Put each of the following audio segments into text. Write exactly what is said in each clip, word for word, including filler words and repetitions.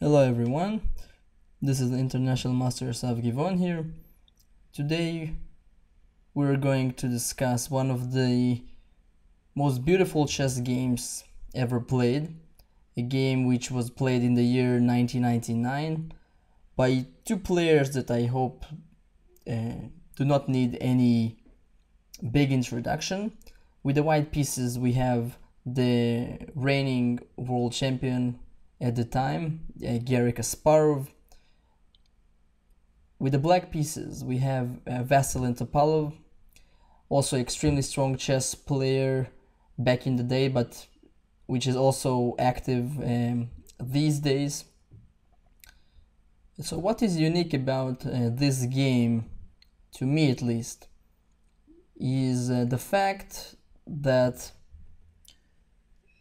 Hello everyone, this is the International Master Asaf Givon here. Today we're going to discuss one of the most beautiful chess games ever played, a game which was played in the year nineteen ninety-nine by two players that I hope uh, do not need any big introduction. With the white pieces we have the reigning world champion at the time, uh, Garry Kasparov. With the black pieces, we have uh, Vasily Topalov, also extremely strong chess player back in the day, but which is also active um, these days. So what is unique about uh, this game, to me at least, is uh, the fact that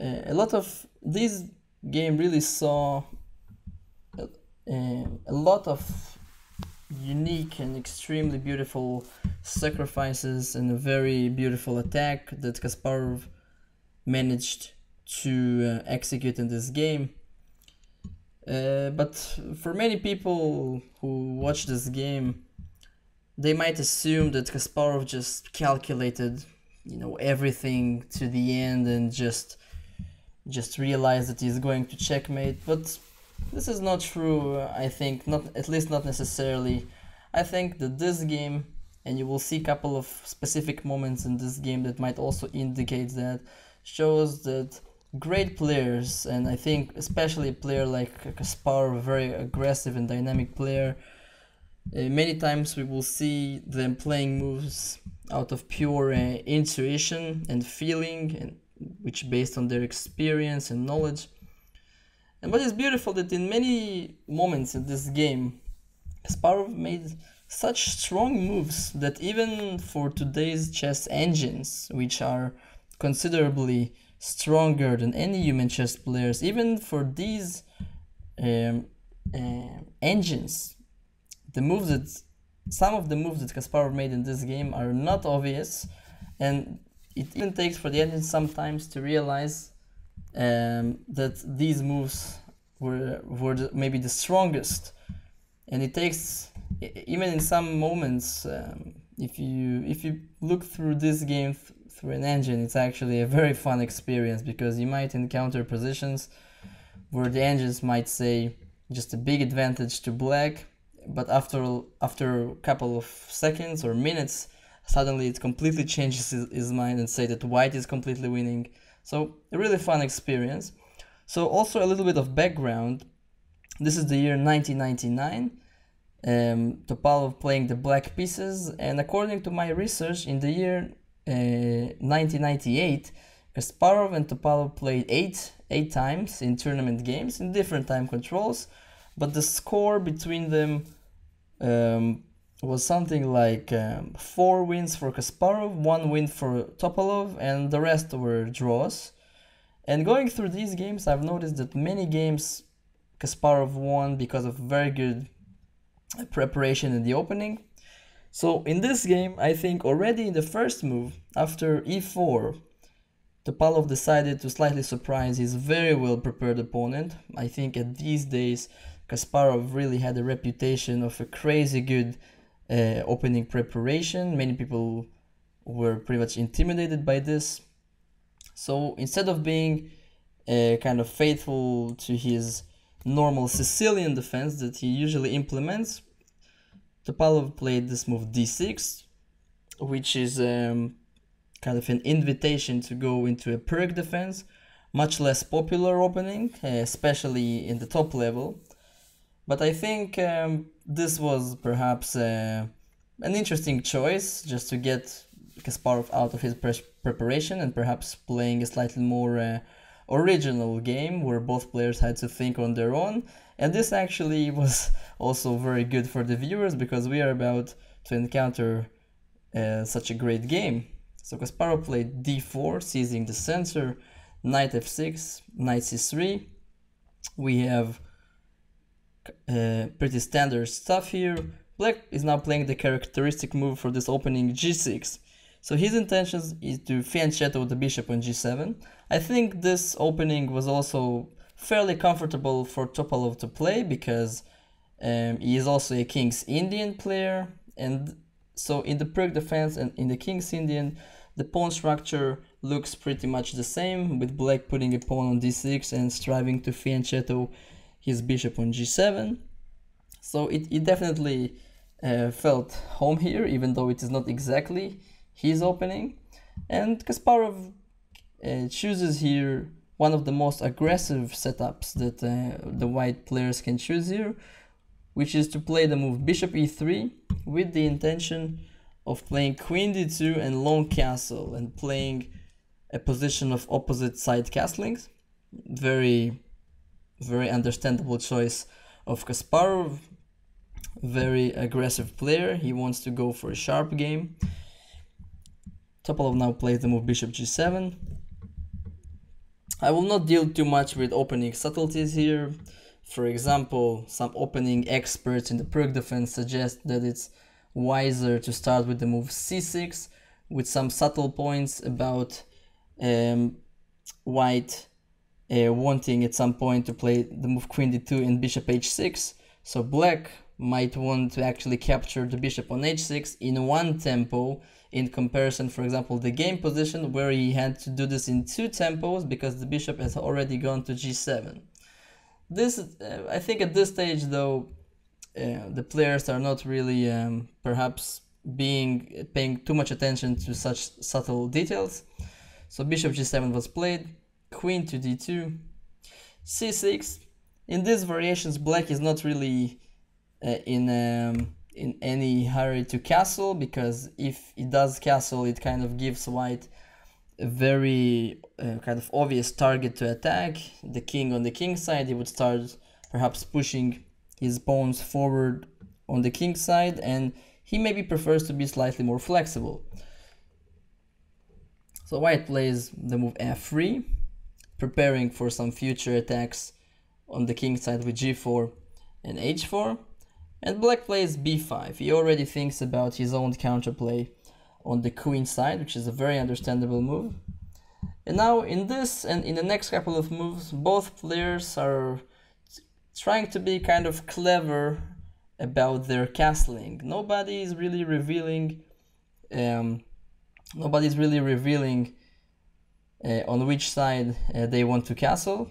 uh, a lot of these game really saw uh, a lot of unique and extremely beautiful sacrifices and a very beautiful attack that Kasparov managed to uh, execute in this game. Uh, but for many people who watch this game, they might assume that Kasparov just calculated, you know, everything to the end and just just realize that he's going to checkmate, but this is not true, I think, not at least not necessarily. I think that this game, and you will see a couple of specific moments in this game that might also indicate that, shows that great players, and I think especially a player like Kasparov, a very aggressive and dynamic player, uh, many times we will see them playing moves out of pure uh, intuition and feeling, and which based on their experience and knowledge. And what is beautiful that in many moments in this game, Kasparov made such strong moves that even for today's chess engines, which are considerably stronger than any human chess players, even for these um, uh, engines, the moves that some of the moves that Kasparov made in this game are not obvious, and it even takes for the engine sometimes to realize um, that these moves were were the, maybe the strongest, and it takes even in some moments. Um, if you if you look through this game th through an engine, it's actually a very fun experience, because you might encounter positions where the engines might say just a big advantage to black, but after after a couple of seconds or minutes, suddenly it completely changes his mind and say that white is completely winning. So a really fun experience. So also a little bit of background. This is the year nineteen ninety-nine. Um, Topalov playing the black pieces, and according to my research, in the year uh, nineteen ninety-eight, Kasparov and Topalov played eight eight times in tournament games in different time controls, but the score between them Um, was something like um, four wins for Kasparov, one win for Topalov, and the rest were draws. And going through these games, I've noticed that many games Kasparov won because of very good preparation in the opening. So in this game, I think already in the first move, after e four, Topalov decided to slightly surprise his very well prepared opponent. I think at these days, Kasparov really had a reputation of a crazy good Uh, opening preparation. Many people were pretty much intimidated by this. So instead of being uh, kind of faithful to his normal Sicilian defense that he usually implements, Topalov played this move d six, which is um, kind of an invitation to go into a Pirc defense, much less popular opening, uh, especially in the top level. But I think um, this was perhaps uh, an interesting choice, just to get Kasparov out of his pre preparation and perhaps playing a slightly more uh, original game where both players had to think on their own. And this actually was also very good for the viewers, because we are about to encounter uh, such a great game. So Kasparov played d four, seizing the center, knight f six, knight c three. We have Uh, pretty standard stuff here. Black is now playing the characteristic move for this opening, g six. So his intention is to fianchetto the bishop on g seven. I think this opening was also fairly comfortable for Topalov to play, because um, he is also a Kings Indian player. And so in the Pirc defense and in the Kings Indian, the pawn structure looks pretty much the same, with black putting a pawn on d six and striving to fianchetto his bishop on g seven. So it, it definitely uh, felt home here, even though it is not exactly his opening. And Kasparov uh, chooses here one of the most aggressive setups that uh, the white players can choose here, which is to play the move bishop e three with the intention of playing queen d two and long castle, and playing a position of opposite side castlings. Very, very understandable choice of Kasparov. Very aggressive player. He wants to go for a sharp game. Topalov now plays the move bishop g seven. I will not deal too much with opening subtleties here. For example, some opening experts in the Pirc defense suggest that it's wiser to start with the move c six, with some subtle points about um, white uh, wanting at some point to play the move queen d two and bishop h six. So black might want to actually capture the bishop on h six in one tempo, in comparison, for example, the game position, where he had to do this in two tempos because the bishop has already gone to g seven. This, uh, I think at this stage, though, uh, the players are not really um, perhaps being paying too much attention to such subtle details. So bishop g seven was played, queen to d two, c six. In these variations, black is not really uh, in um, in any hurry to castle, because if it does castle, it kind of gives white a very uh, kind of obvious target to attack. The king on the king side, he would start perhaps pushing his pawns forward on the king side, and he maybe prefers to be slightly more flexible. So white plays the move f three, preparing for some future attacks on the king side with g four and h four. And black plays b five. He already thinks about his own counterplay on the queen side, which is a very understandable move. And now in this and in the next couple of moves, both players are trying to be kind of clever about their castling. Nobody is really revealing um, nobody's really revealing uh, on which side uh, they want to castle.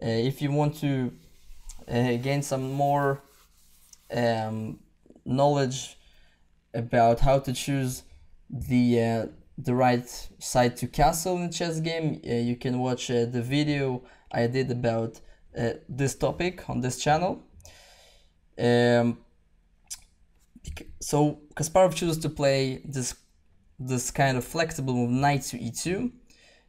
Uh, if you want to uh, gain some more um, knowledge about how to choose the uh, the right side to castle in the chess game, uh, you can watch uh, the video I did about uh, this topic on this channel. Um, so Kasparov chooses to play this this kind of flexible move knight to e two,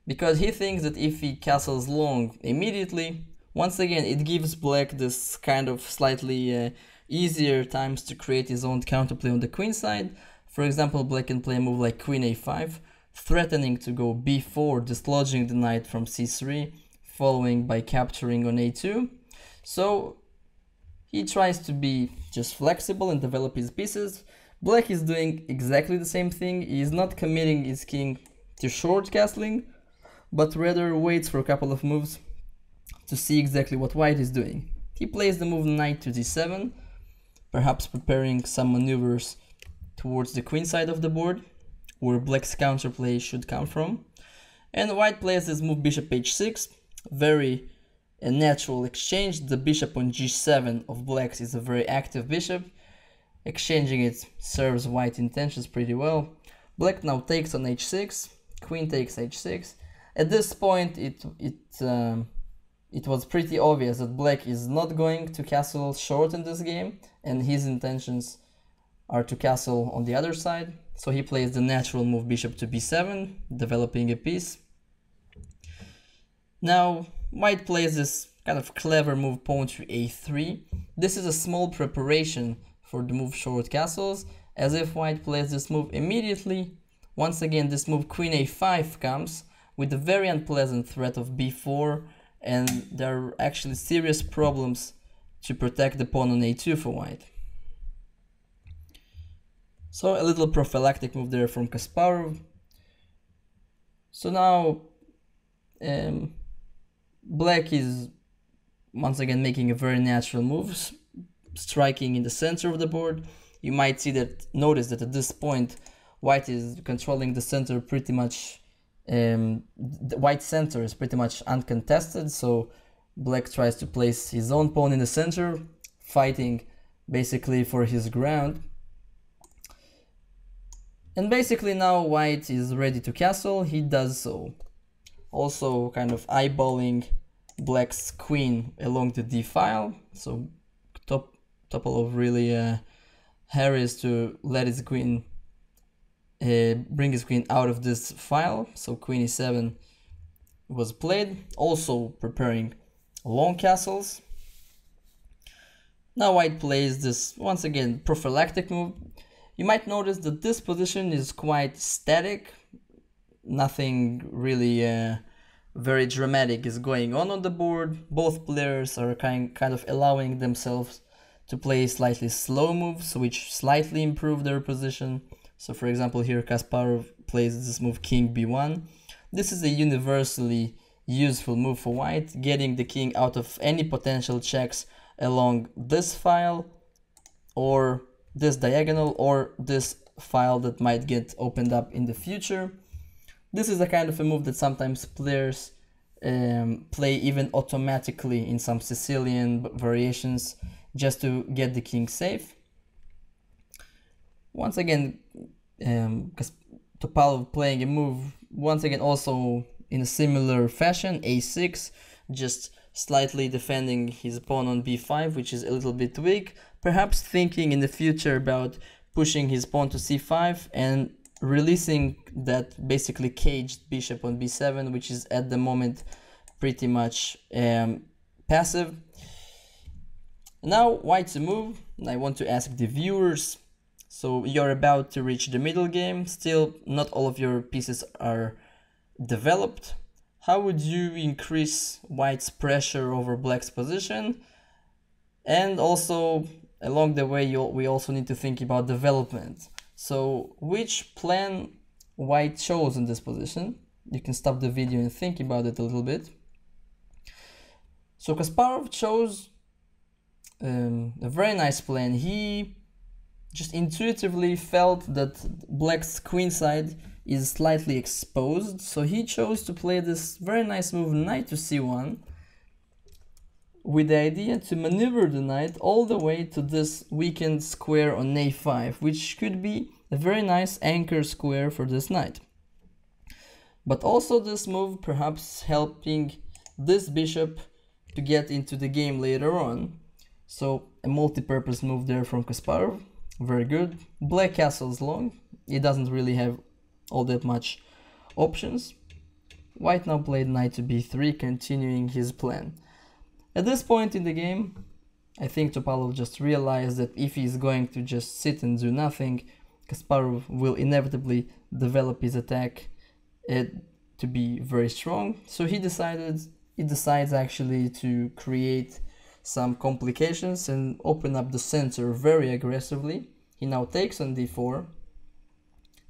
because he thinks that if he castles long immediately, once again it gives black this kind of slightly uh, easier times to create his own counterplay on the queen side. For example, black can play a move like queen a five, threatening to go b four, dislodging the knight from c three, following by capturing on a two. So he tries to be just flexible and develop his pieces. Black is doing exactly the same thing. He is not committing his king to short castling, but rather waits for a couple of moves to see exactly what white is doing. He plays the move knight to d seven, perhaps preparing some maneuvers towards the queen side of the board, where black's counterplay should come from. And white plays this move bishop h six, very a natural exchange. The bishop on g seven of black's is a very active bishop. Exchanging it serves white intentions pretty well. Black now takes on h six, queen takes h six. At this point, it it um, it was pretty obvious that black is not going to castle short in this game, and his intentions are to castle on the other side. So he plays the natural move bishop to b seven, developing a piece. Now white plays this kind of clever move pawn to a three. This is a small preparation for the move short castles, as if white plays this move immediately. Once again, this move queen a five comes with a very unpleasant threat of b four, and there are actually serious problems to protect the pawn on a two for white. So a little prophylactic move there from Kasparov. So now um, black is once again making a very natural move, striking in the center of the board. You might see that, notice that at this point white is controlling the center pretty much, um, the white center is pretty much uncontested, so black tries to place his own pawn in the center, fighting basically for his ground. And basically now white is ready to castle, he does so. Also kind of eyeballing black's queen along the d file, so Top Topalov really uh, hurries to let his queen, uh, bring his queen out of this file, so queen e seven was played, also preparing long castles. Now white plays this, once again, prophylactic move. You might notice that this position is quite static, nothing really uh, very dramatic is going on on the board. Both players are kind, kind of allowing themselves to play slightly slow moves, which slightly improve their position. So for example here Kasparov plays this move king b one. This is a universally useful move for white, getting the king out of any potential checks along this file or this diagonal or this file that might get opened up in the future. This is a kind of a move that sometimes players um, play even automatically in some Sicilian variations just to get the king safe. Once again, um, Topalov playing a move once again also in a similar fashion, a six, just slightly defending his pawn on b five, which is a little bit weak, perhaps thinking in the future about pushing his pawn to c five and releasing that basically caged bishop on b seven, which is at the moment pretty much um, passive. Now white's move, and I want to ask the viewers, so you're about to reach the middle game, still not all of your pieces are developed. How would you increase white's pressure over black's position? And also along the way you, we also need to think about development. So which plan white chose in this position? You can stop the video and think about it a little bit. So Kasparov chose um, a very nice plan. He just intuitively felt that black's queenside is slightly exposed, so he chose to play this very nice move knight to c one with the idea to maneuver the knight all the way to this weakened square on a five, which could be a very nice anchor square for this knight. But also this move perhaps helping this bishop to get into the game later on. So a multi-purpose move there from Kasparov, very good. Black castles long, he doesn't really have all that much options. White now played knight to b three, continuing his plan. At this point in the game, I think Topalov just realized that if he's going to just sit and do nothing, Kasparov will inevitably develop his attack to be very strong. So he decided, he decides actually to create some complications and open up the center very aggressively. He now takes on d four,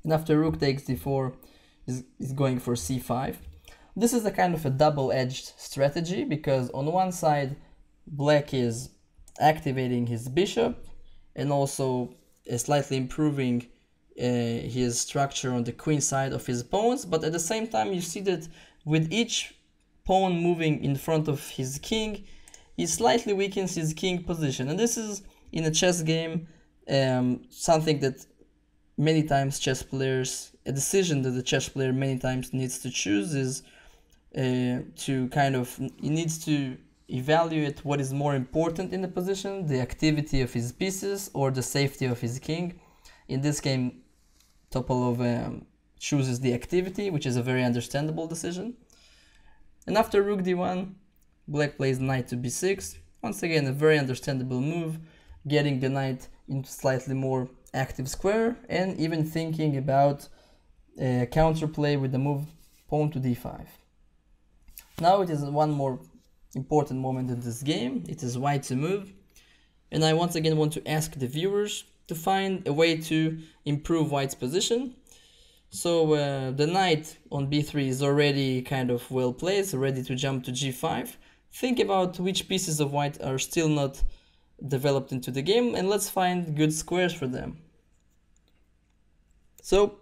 and after rook takes d four, is, is going for c five. This is a kind of a double-edged strategy, because on one side black is activating his bishop and also uh, slightly improving uh, his structure on the queen side of his pawns, but at the same time you see that with each pawn moving in front of his king, he slightly weakens his king position. And this is, in a chess game, um, something that many times chess players, a decision that the chess player many times needs to choose is Uh, to kind of, he needs to evaluate what is more important in the position, the activity of his pieces or the safety of his king. In this game, Topalov um, chooses the activity, which is a very understandable decision. And after rook d one, black plays knight to b six. Once again, a very understandable move, getting the knight into slightly more active square and even thinking about uh, counterplay with the move pawn to d five. Now it is one more important moment in this game, it is white's move, and I once again want to ask the viewers to find a way to improve white's position. So uh, the knight on b three is already kind of well placed, ready to jump to g five, Think about which pieces of white are still not developed into the game, and let's find good squares for them. So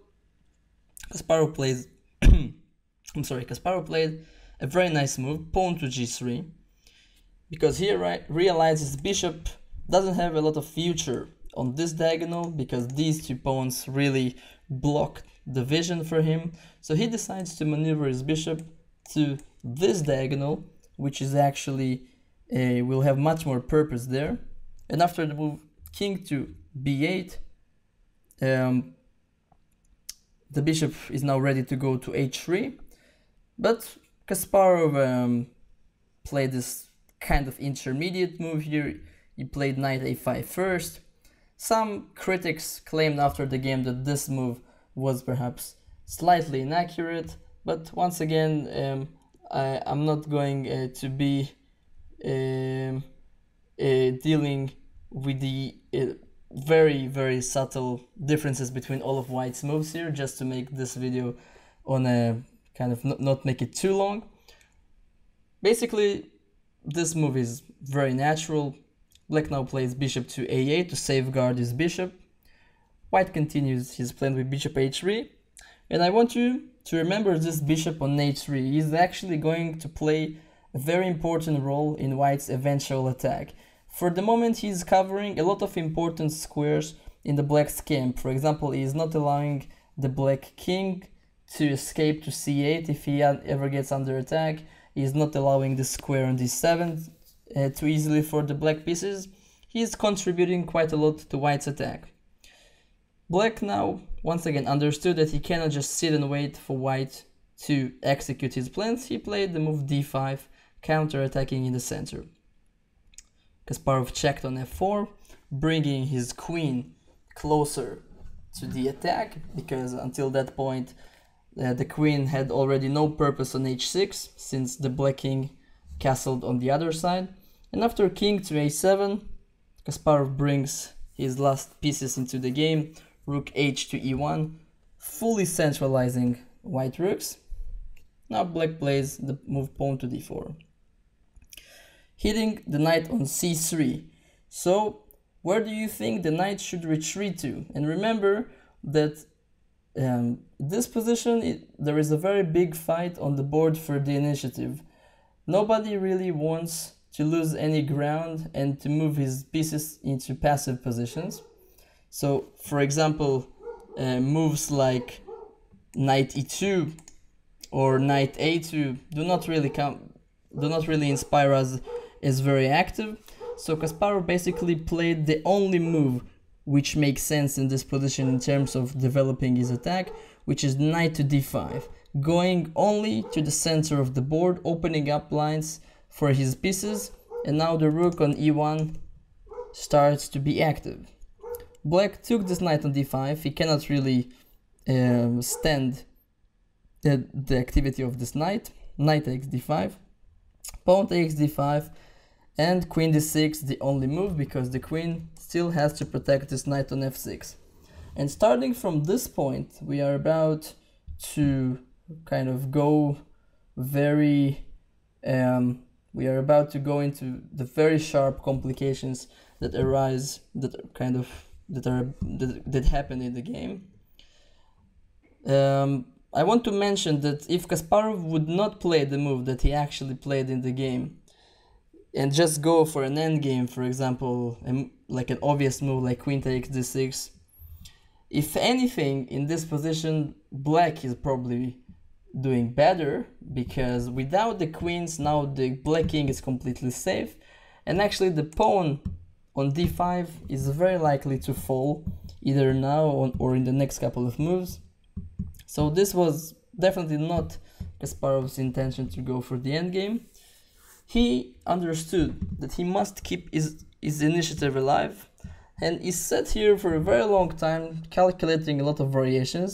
Kasparov plays I'm sorry, Kasparov played a very nice move, pawn to g three, because he re realizes bishop doesn't have a lot of future on this diagonal, because these two pawns really block the vision for him. So he decides to maneuver his bishop to this diagonal, which is actually uh, will have much more purpose there. And after the move king to b eight, um, the bishop is now ready to go to h three, but Kasparov um, played this kind of intermediate move here. He played knight a five first. Some critics claimed after the game that this move was perhaps slightly inaccurate, but once again, um, I, I'm not going uh, to be um, uh, dealing with the uh, very, very subtle differences between all of white's moves here, just to make this video on a kind of not, not make it too long. Basically, this move is very natural. Black now plays bishop to a eight to safeguard his bishop. White continues his plan with bishop h three, and I want you to remember this bishop on h three. He is actually going to play a very important role in white's eventual attack. For the moment, he is covering a lot of important squares in the black's camp. For example, he is not allowing the black king to escape to c eight if he ever gets under attack. He is not allowing the square on d seven Uh, too easily for the black pieces. He is contributing quite a lot to white's attack. Black now once again understood that he cannot just sit and wait for white to execute his plans. He played the move d five, counter-attacking in the center. Kasparov checked on f four, bringing his queen closer to the attack, because until that point uh, the queen had already no purpose on h six, since the black king castled on the other side. And after king to a seven, Kasparov brings his last pieces into the game, rook h to e one, fully centralizing white rooks. Now black plays the move pawn to d four, hitting the knight on c three. So where do you think the knight should retreat to? And remember that um, this position, it, there is a very big fight on the board for the initiative. Nobody really wants to lose any ground and to move his pieces into passive positions. So, for example, uh, moves like knight e two or knight a two do not really come, do not really inspire us as very active. So Kasparov basically played the only move which makes sense in this position in terms of developing his attack, which is knight to d five, going only to the center of the board, opening up lines for his pieces. And now the rook on e one starts to be active. Black took this knight on d five. He cannot really um, stand the, the activity of this knight. Knight takes d five, pawn takes d five, and queen d six, the only move, because the queen still has to protect this knight on f six. And starting from this point, we are about to kind of go very um we are about to go into the very sharp complications that arise that are kind of that are that, that happen in the game. um I want to mention that if Kasparov would not play the move that he actually played in the game and just go for an endgame, for example, and like an obvious move like queen takes d six, if anything, in this position, black is probably doing better, because without the queens, now the black king is completely safe. And actually the pawn on d five is very likely to fall, either now or in the next couple of moves. So this was definitely not Kasparov's intention to go for the endgame. He understood that he must keep his, his initiative alive, and he sat here for a very long time calculating a lot of variations.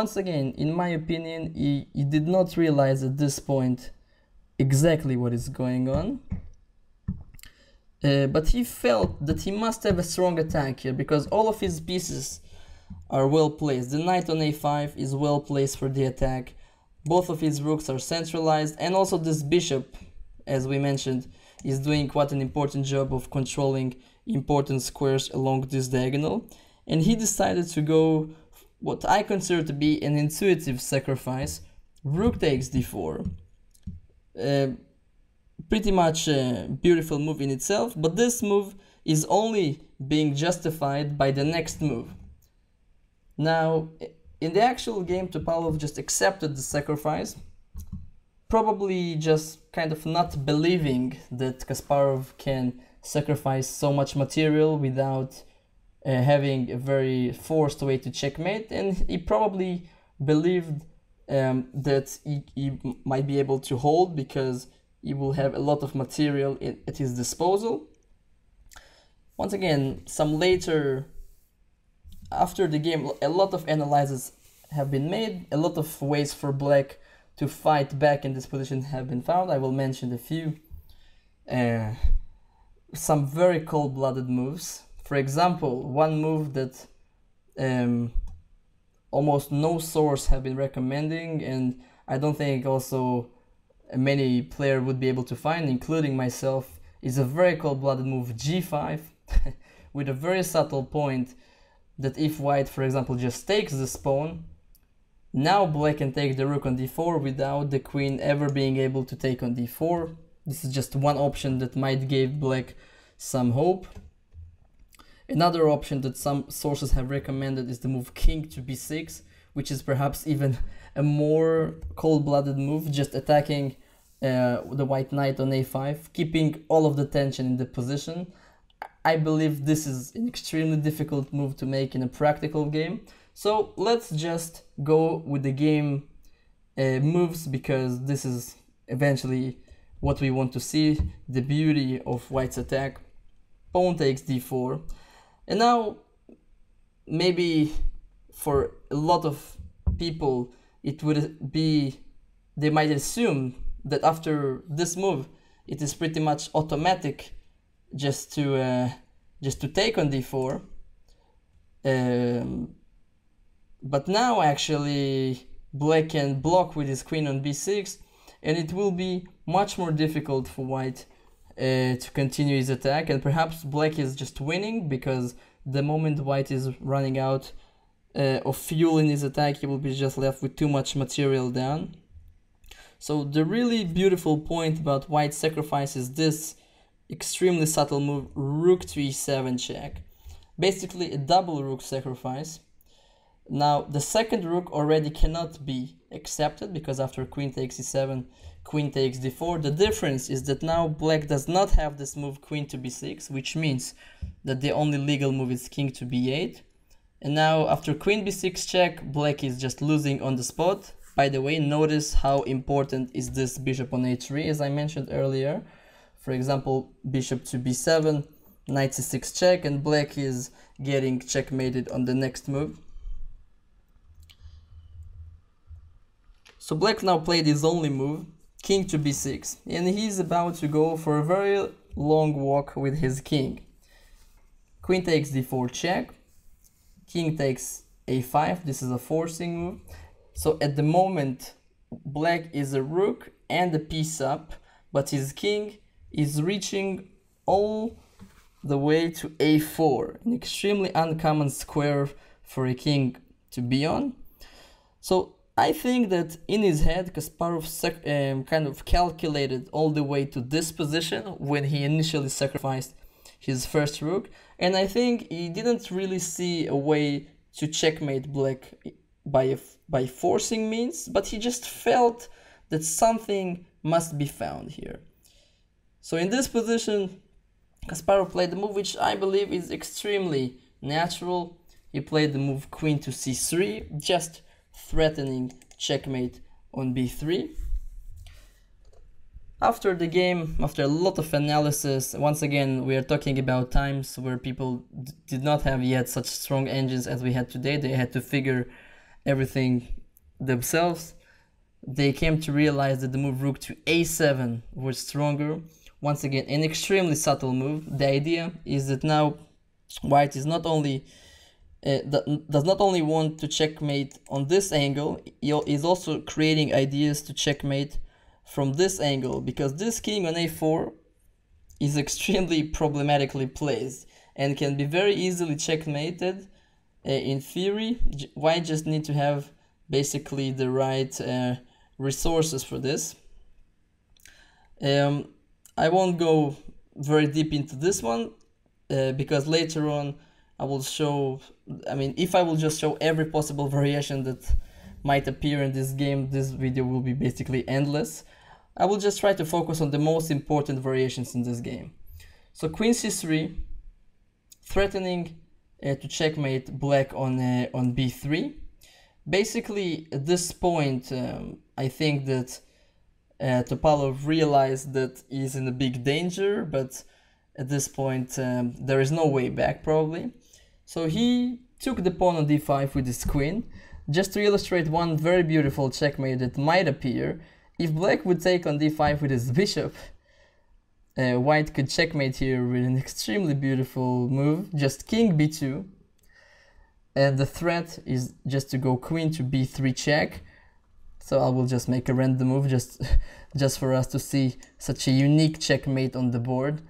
Once again, in my opinion, he, he did not realize at this point exactly what is going on. Uh, but he felt that he must have a strong attack here, because all of his pieces are well placed. The knight on a five is well placed for the attack. Both of his rooks are centralized, and also this bishop as we mentioned, is doing quite an important job of controlling important squares along this diagonal, and he decided to go what I consider to be an intuitive sacrifice, rook takes d four. Uh, pretty much a beautiful move in itself, but this move is only being justified by the next move. Now, in the actual game, Topalov just accepted the sacrifice, probably just kind of not believing that Kasparov can sacrifice so much material without uh, having a very forced way to checkmate, and he probably believed um, that he, he might be able to hold because he will have a lot of material in, at his disposal. Once again, some later, after the game, a lot of analyses have been made, a lot of ways for black to fight back in this position have been found. I will mention a few. Uh, some very cold-blooded moves. For example, one move that um, almost no source have been recommending, and I don't think also many player would be able to find, including myself, is a very cold-blooded move, g five, with a very subtle point that if white, for example, just takes the pawn, now black can take the rook on d four without the queen ever being able to take on d four. This is just one option that might give black some hope. Another option that some sources have recommended is the move king to b six, which is perhaps even a more cold-blooded move, just attacking uh, the white knight on a five, keeping all of the tension in the position. I believe this is an extremely difficult move to make in a practical game. So let's just go with the game uh, moves, because this is eventually what we want to see, the beauty of white's attack. Pawn takes d four. And now, maybe for a lot of people, it would be, they might assume that after this move, it is pretty much automatic just to, uh, just to take on d four. Um, But now actually black can block with his queen on b six, and it will be much more difficult for white uh, to continue his attack, and perhaps black is just winning because the moment white is running out uh, of fuel in his attack, he will be just left with too much material down. So the really beautiful point about white sacrifice is this extremely subtle move, rook to e seven check. Basically a double rook sacrifice. Now, the second rook already cannot be accepted, because after queen takes e seven, queen takes d four. The difference is that now black does not have this move queen to b six, which means that the only legal move is king to b eight. And now, after queen b six check, black is just losing on the spot. By the way, notice how important is this bishop on a three, as I mentioned earlier. For example, bishop to b seven, knight c six check, and black is getting checkmated on the next move. So black now played his only move, king to b six, and he's about to go for a very long walk with his king. Queen takes d four check, king takes a five, this is a forcing move. So at the moment, black is a rook and a piece up, but his king is reaching all the way to a four, an extremely uncommon square for a king to be on. So I think that in his head, Kasparov um, kind of calculated all the way to this position when he initially sacrificed his first rook, and I think he didn't really see a way to checkmate black by, a by forcing means, but he just felt that something must be found here. So in this position, Kasparov played the move which I believe is extremely natural. He played the move queen to c three, just threatening checkmate on b three. After the game, after a lot of analysis, once again we are talking about times where people did not have yet such strong engines as we had today. They had to figure everything themselves. They came to realize that the move rook to a seven was stronger. Once again, an extremely subtle move. The idea is that now white is not only Uh, does not only want to checkmate on this angle, he is also creating ideas to checkmate from this angle, because this king on a four is extremely problematically placed and can be very easily checkmated. Uh, in theory, white just need to have basically the right uh, resources for this. Um, I won't go very deep into this one uh, because later on I will show, I mean, if I will just show every possible variation that might appear in this game, this video will be basically endless. I will just try to focus on the most important variations in this game. So queen c three, threatening uh, to checkmate black on, uh, on b three. Basically, at this point, um, I think that uh, Topalov realized that he's in a big danger, but at this point, um, there is no way back, probably. So he took the pawn on d five with his queen, just to illustrate one very beautiful checkmate that might appear. If black would take on d five with his bishop, uh, white could checkmate here with an extremely beautiful move, just king b two. And the threat is just to go queen to b three check. So I will just make a random move just, just for us to see such a unique checkmate on the board.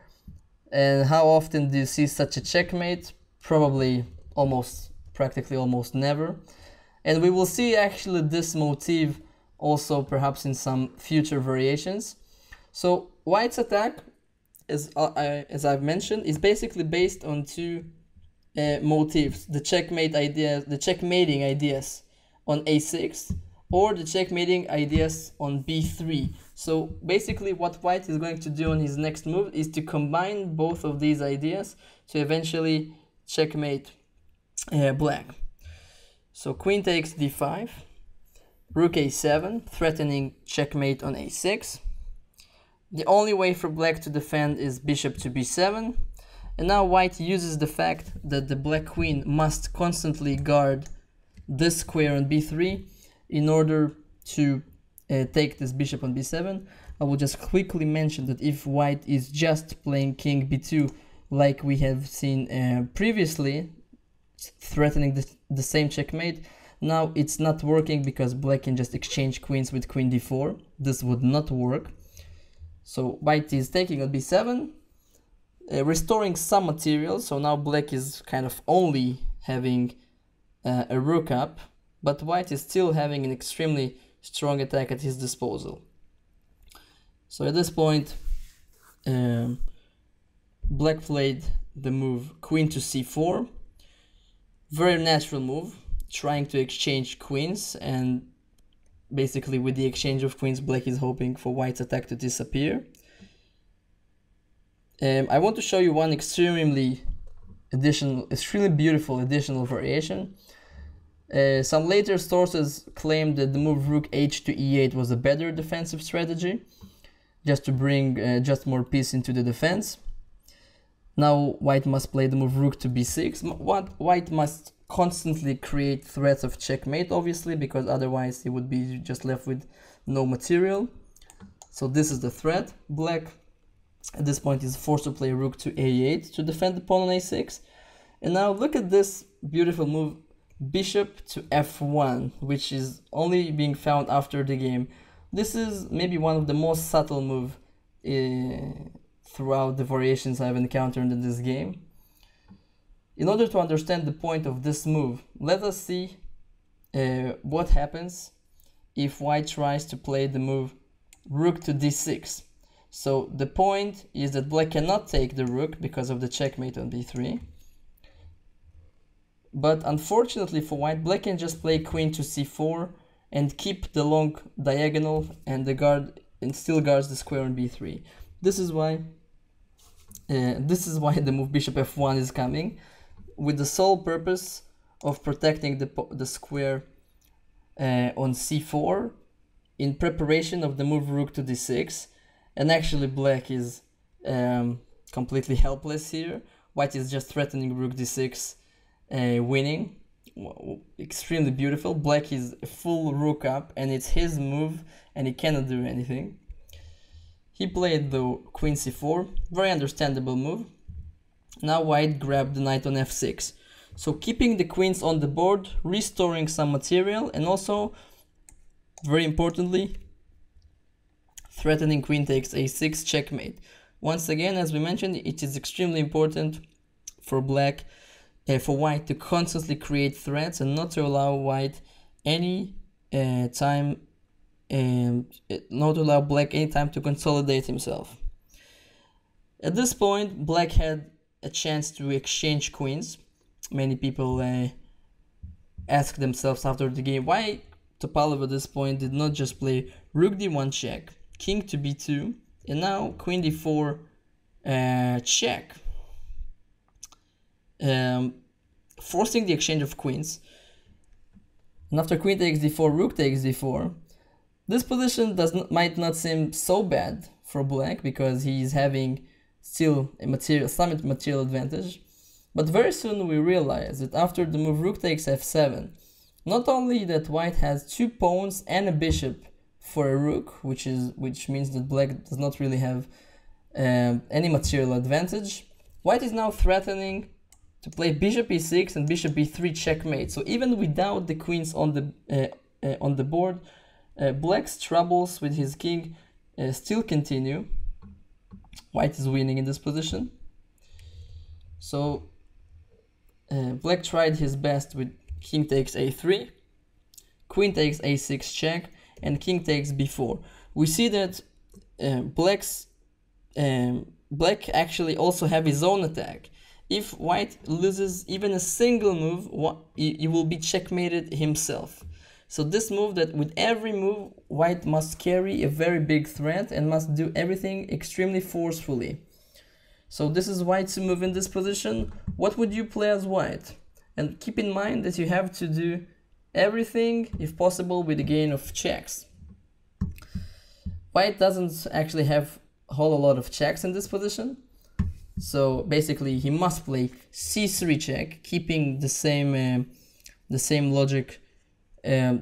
And how often do you see such a checkmate? Probably almost, practically almost never. And we will see actually this motif also perhaps in some future variations. So white's attack, as, uh, I, as I've mentioned, is basically based on two uh, motifs. The checkmate ideas, the checkmating ideas on a six or the checkmating ideas on b three. So basically what white is going to do on his next move is to combine both of these ideas to eventually checkmate uh, black. So queen takes d five, rook a seven, threatening checkmate on a six. The only way for black to defend is bishop to b seven. And now white uses the fact that the black queen must constantly guard this square on b three in order to uh, take this bishop on b seven. I will just quickly mention that if white is just playing king b two like we have seen uh, previously, threatening the, the same checkmate, now it's not working because black can just exchange queens with queen d four. This would not work. So white is taking on b seven, uh, restoring some material. So now black is kind of only having uh, a rook up, but white is still having an extremely strong attack at his disposal. So at this point, um, black played the move queen to c four. Very natural move, trying to exchange queens, and basically with the exchange of queens black is hoping for white's attack to disappear. Um, I want to show you one extremely additional, extremely beautiful additional variation. Uh, some later sources claim that the move rook h to e eight was a better defensive strategy, just to bring uh, just more peace into the defense. Now white must play the move rook to b six. White must constantly create threats of checkmate, obviously, because otherwise he would be just left with no material. So this is the threat. Black at this point is forced to play rook to a eight to defend the pawn on a six. And now look at this beautiful move, bishop to f one, which is only being found after the game. This is maybe one of the most subtle moves uh, throughout the variations I've encountered in this game. In order to understand the point of this move, let us see uh, what happens if white tries to play the move rook to d six. So the point is that black cannot take the rook because of the checkmate on b three. But unfortunately for white, black can just play queen to c four and keep the long diagonal and the guard and still guards the square on b three. This is why uh, this is why the move bishop f one is coming, with the sole purpose of protecting the, the square uh, on c four in preparation of the move rook to d six. And actually black is um, completely helpless here. White is just threatening rook d six, uh, winning. Wow, extremely beautiful. Black is full rook up and it's his move and he cannot do anything. He played the queen c four, very understandable move. Now white grabbed the knight on f six. So keeping the queens on the board, restoring some material, and also, very importantly, threatening queen takes a six checkmate. Once again, as we mentioned, it is extremely important for black, uh, for white to constantly create threats and not to allow white any uh, time, um, not to allow black any time to consolidate himself. At this point, black had a chance to exchange queens. Many people uh, ask themselves after the game why Topalov at this point did not just play rook d one check, king to b two, and now queen d four uh, check, um, forcing the exchange of queens. And after queen takes d four, rook takes d four, this position does not, might not seem so bad for black because he is having still a material, some material advantage. But very soon we realize that after the move rook takes f seven, not only that white has two pawns and a bishop for a rook, which is which means that black does not really have um, any material advantage, white is now threatening to play bishop e six and bishop b three checkmate. So even without the queens on the uh, uh, on the board, uh, black's troubles with his king uh, still continue. White is winning in this position. So uh, black tried his best with king takes a three, queen takes a six check, and king takes b four. We see that uh, black's um, black actually also have his own attack. If white loses even a single move, he, he will be checkmated himself. So this move that with every move white must carry a very big threat and must do everything extremely forcefully. So this is white's move in this position. What would you play as white? And keep in mind that you have to do everything, if possible, with a gain of checks. White doesn't actually have a whole lot of checks in this position. So basically he must play c three check, keeping the same, uh, the same logic Um,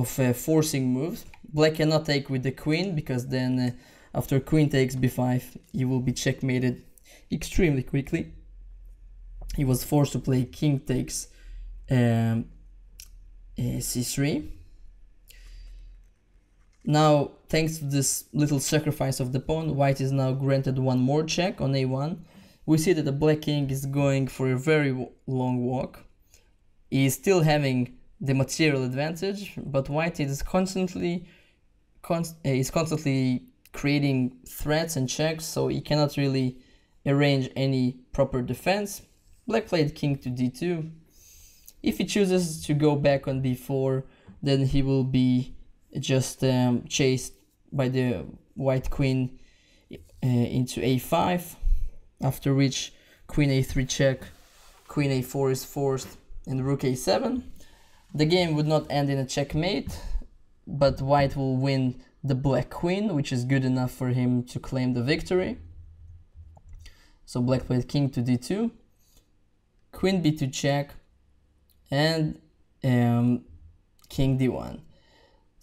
of uh, forcing moves. Black cannot take with the queen because then uh, after queen takes b five he will be checkmated extremely quickly. He was forced to play king takes um, uh, c three. Now thanks to this little sacrifice of the pawn, white is now granted one more check on a one. We see that the black king is going for a very long walk. He is still having the material advantage, but white is constantly const is constantly creating threats and checks, so he cannot really arrange any proper defense. Black played king to d two. If he chooses to go back on b four, then he will be just um, chased by the white queen uh, into a five, after which queen a three check, queen a four is forced, and rook a seven. The game would not end in a checkmate, but white will win the black queen, which is good enough for him to claim the victory. So black played king to d two, queen b two check, and um, king d one.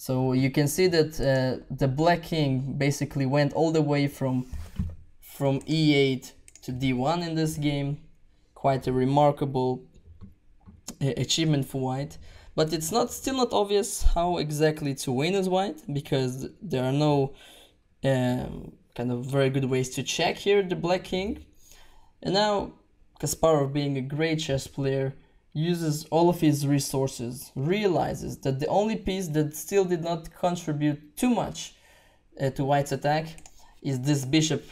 So you can see that uh, the black king basically went all the way from, from e eight to d one in this game. Quite a remarkable uh, achievement for white. But it's not still not obvious how exactly to win as white, because there are no um, kind of very good ways to check here the black king. And now Kasparov, being a great chess player, uses all of his resources, realizes that the only piece that still did not contribute too much uh, to white's attack is this bishop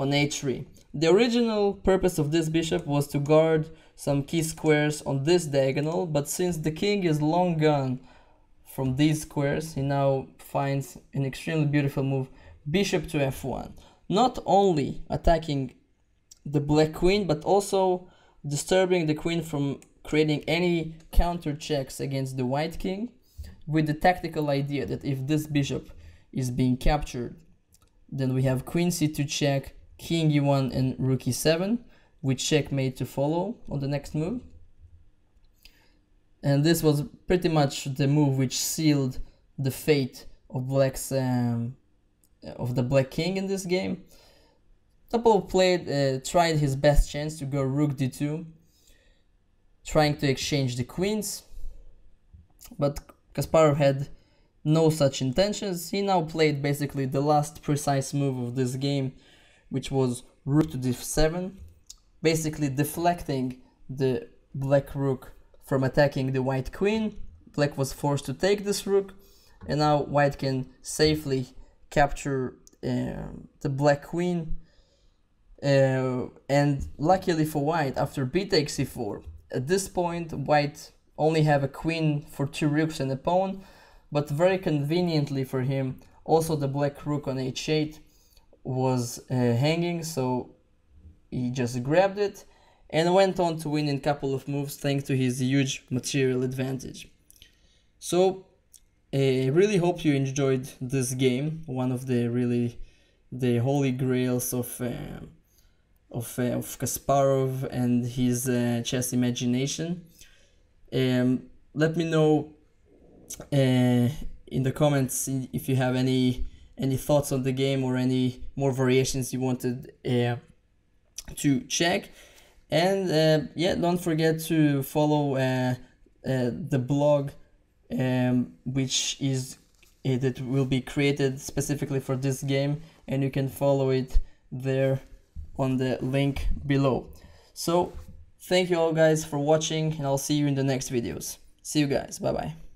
on a three. The original purpose of this bishop was to guard some key squares on this diagonal, but since the king is long gone from these squares, he now finds an extremely beautiful move, bishop to f one. Not only attacking the black queen, but also disturbing the queen from creating any counter checks against the white king, with the tactical idea that if this bishop is being captured, then we have queen c two check, king e one, and rook e seven, with checkmate to follow on the next move. And this was pretty much the move which sealed the fate of black's um, of the black king in this game. Topalov played uh, tried his best chance to go rook d two, trying to exchange the queens, but Kasparov had no such intentions. He now played basically the last precise move of this game, which was rook to d seven, basically deflecting the black rook from attacking the white queen. Black was forced to take this rook, and now white can safely capture uh, the black queen. Uh, and luckily for white, after b takes c four, at this point white only have a queen for two rooks and a pawn, but very conveniently for him, also the black rook on h eight was uh, hanging, so he just grabbed it and went on to win in a couple of moves thanks to his huge material advantage. So I really hope you enjoyed this game, one of the really the holy grails of uh, of, uh, of Kasparov and his uh, chess imagination. Um, let me know uh, in the comments if you have any any thoughts on the game or any more variations you wanted uh, to check. And uh, yeah, don't forget to follow uh, uh, the blog, um, which is uh, that will be created specifically for this game, and you can follow it there on the link below. So thank you all guys for watching, and I'll see you in the next videos. See you guys, bye bye.